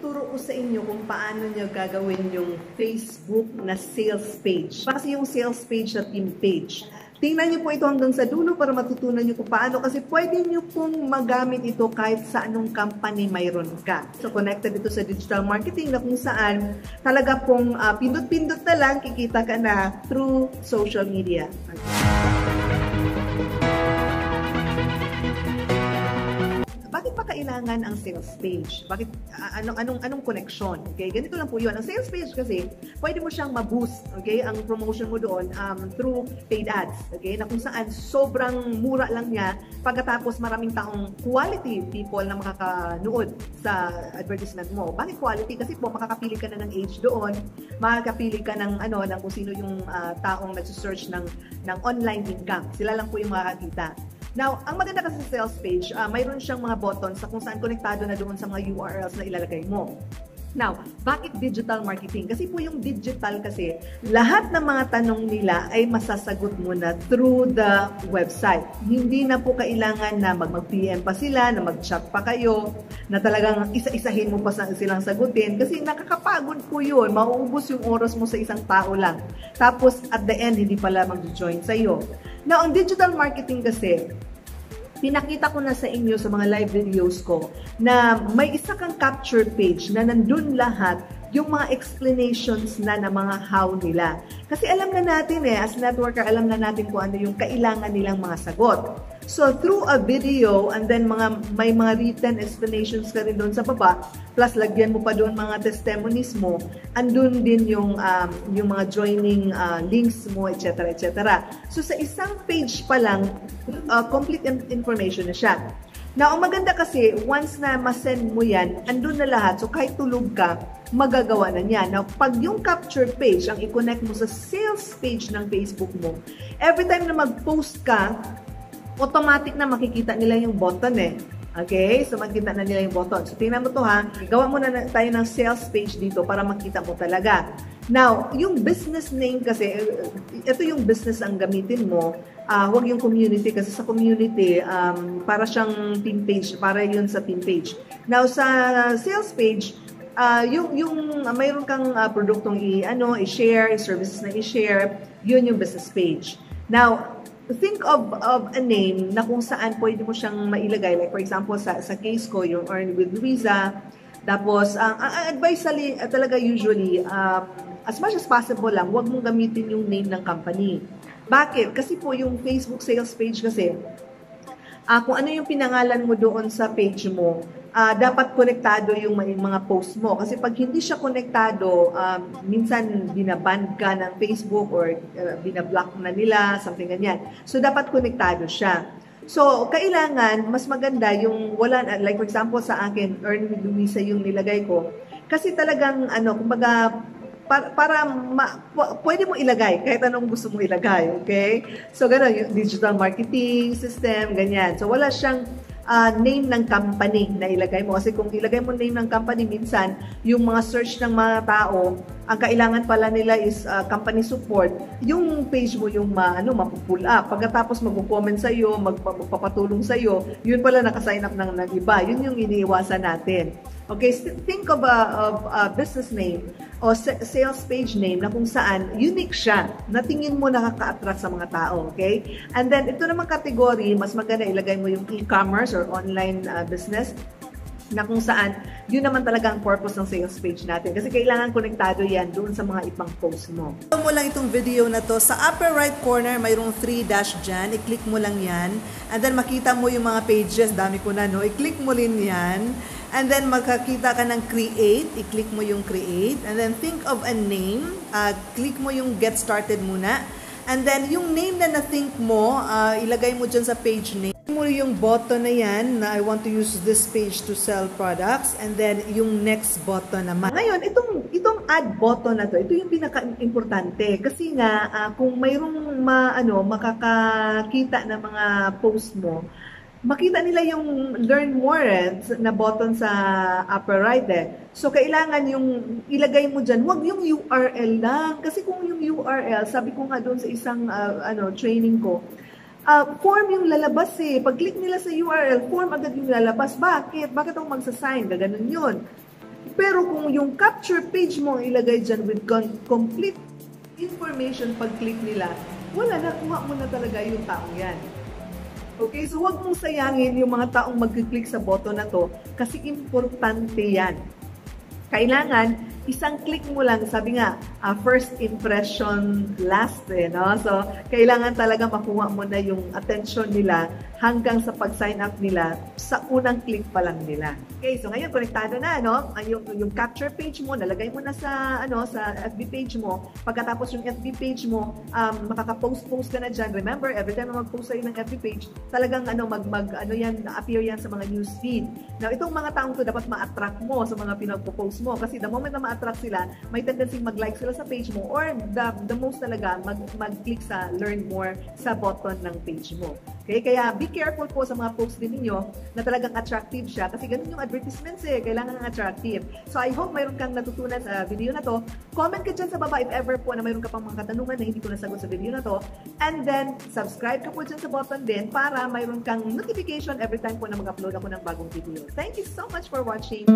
ituturo ko sa inyo kung paano nyo gagawin yung Facebook na sales page. Kasi yung sales page na team page. Tingnan nyo po ito hanggang sa dulo para matutunan nyo kung paano. Kasi pwede nyo pong magamit ito kahit sa anong company mayroon ka. So, connected ito sa digital marketing na kung saan talaga pong pindot-pindot na lang kikita ka na through social media. Bakit pa kailangan ang sales page? Bakit, anong connection? Okay? Ganito lang po yun. Ang sales page kasi, pwede mo siyang ma-boost, okay? Ang promotion mo doon through paid ads, okay? Na kung saan sobrang mura lang niya pagkatapos maraming taong quality people na makakanood sa advertisement mo. Bakit quality? Kasi po, makakapili ka na ng age doon, makakapili ka ng, ng kung sino yung taong nagsusearch ng online income. Sila lang po yung makakakita. Now, ang maganda kasi sa sales page, mayroon siyang mga buttons sa kung saan konektado na doon sa mga URLs na ilalagay mo. Now, bakit digital marketing? Kasi po yung digital kasi, lahat ng mga tanong nila ay masasagot mo na through the website. Hindi na po kailangan na mag-PM pa sila, na mag-chat pa kayo, na talagang isa-isahin mo pa silang sagutin. Kasi nakakapagod po yun. Mauubos yung oras mo sa isang tao lang. Tapos, at the end, hindi pala mag-join sa'yo. Now, ang digital marketing kasi, pinakita ko na sa inyo sa mga live videos ko na may isa kang capture page na nandun lahat yung mga explanations na ng mga how nila. Kasi alam na natin as networker, alam na natin kung ano yung kailangan nilang mga sagot. So, through a video and then may mga written explanations ka rin doon sa baba, plus lagyan mo pa doon mga testimonies mo, andun din yung mga joining links mo, etc. etc. So, sa isang page pa lang, complete information na siya. Now, ang maganda kasi, once na masend mo yan, andun na lahat. So, kahit tulog ka, magagawa na niya. Now, pag yung capture page, ang i-connect mo sa sales page ng Facebook mo, every time na mag-post ka, automatic na makikita nila yung button Okay? So, makikita na nila yung button. So, tingnan mo to ha. Gawa mo na tayo ng sales page dito para makita mo talaga. Now, yung business name kasi, ito yung business ang gamitin mo. Huwag yung community kasi sa community, para siyang team page. Para yun sa team page. Now, sa sales page, yung mayroon kang produktong i-share, services na i-share, yun yung business page. Now, think of a name na kung saan pwede mo siyang mailagay. Like for example, sa case ko, yung Earn With Luisa. Tapos, ang advice talaga usually, as much as possible lang, huwag mong gamitin yung name ng company. Bakit? Kasi po yung Facebook sales page kasi, kung ano yung pinangalan mo doon sa page mo, dapat konektado yung mga post mo. Kasi pag hindi siya konektado, minsan binaban ka ng Facebook or binablock na nila, something ganyan. So, dapat konektado siya. So, kailangan, mas maganda yung wala, like for example sa akin, Earn With Luisa yung nilagay ko. Kasi talagang, kumbaga, pwede mo ilagay kahit anong gusto mo ilagay, okay? So, gano'n, yung digital marketing system, ganyan. So, wala siyang name ng company na ilagay mo. Kasi kung ilagay mo name ng company, minsan, yung mga search ng mga tao, ang kailangan pala nila is company support. Yung page mo yung mapupull up. Pagkatapos mag-comment sa'yo, magpapatulong sa'yo, yun pala nakasign up ng iba. Yun yung iniiwasan natin. Okay, think of a business name o sales page name na kung saan unique siya. Natingin mo nakaka-attract sa mga tao, okay? And then, ito namang category, mas maganda ilagay mo yung e-commerce or online business na kung saan, yun naman talaga ang purpose ng sales page natin. Kasi kailangan konektado yan doon sa mga ibang post mo. Ito mo lang itong video na to. Sa upper right corner, mayroong 3 dash dyan. I-click mo lang yan. And then, makita mo yung mga pages. Dami ko na, no? I-click mo rin yan. And then, makakita ka ng create. I-click mo yung create. And then, think of a name. Click mo yung get started muna. And then, yung name na na-think mo, ilagay mo dyan sa page name. Mo yung button na yan na I want to use this page to sell products, and then yung next button naman. Ngayon, itong add button na to, ito yung pinaka-importante kasi nga kung mayroong makakakita ng mga post mo, makita nila yung learn more na button sa upper right So, kailangan yung ilagay mo dyan. Huwag yung URL lang. Kasi kung yung URL, sabi ko nga doon sa isang training ko, form yung lalabas Pag-click nila sa URL, form agad yung lalabas. Bakit? Bakit akong magsasign? Gaganon yun. Pero kung yung capture page mo ilagay dyan with complete information, pag-click nila, wala na, kuha mo na talaga yung taong yan. Okay, so huwag mong sayangin yung mga taong mag-click sa button na to kasi importante yan. Kailangan isang click mo lang, sabi nga, first impression last, no? So, kailangan talaga makuha mo na yung attention nila hanggang sa pag-sign up nila sa unang click pa lang nila. Okay, so ngayon, konektado na, no? Yung capture page mo, nalagay mo na sa, sa FB page mo. Pagkatapos yung FB page mo, makakapost-post ka na dyan. Remember, every time na mag-post sa'yo ng FB page, talagang appear yan sa mga newsfeed. Now, itong mga taong to, dapat ma-attract mo sa mga pinagpo-post mo kasi the moment na attract sila, may tendency mag-like sila sa page mo or the most talaga mag-click sa learn more sa button ng page mo. Okay? Kaya be careful po sa mga posts din ninyo na talagang attractive siya kasi ganun yung advertisements eh. Kailangan ng attractive. So I hope mayroon kang natutunan sa video na to. Comment ka dyan sa baba if ever po na mayroon ka pang mga katanungan na hindi ko nasagot sa video na to. And then, subscribe ka po dyan sa button din para mayroon kang notification every time po na mag-upload ako ng bagong video. Thank you so much for watching!